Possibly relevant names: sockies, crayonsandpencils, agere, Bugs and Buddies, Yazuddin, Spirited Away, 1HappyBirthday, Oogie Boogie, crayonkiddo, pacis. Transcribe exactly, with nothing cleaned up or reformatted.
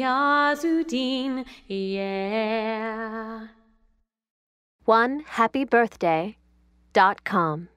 Yazuddin, yeah. one happy birthday dot com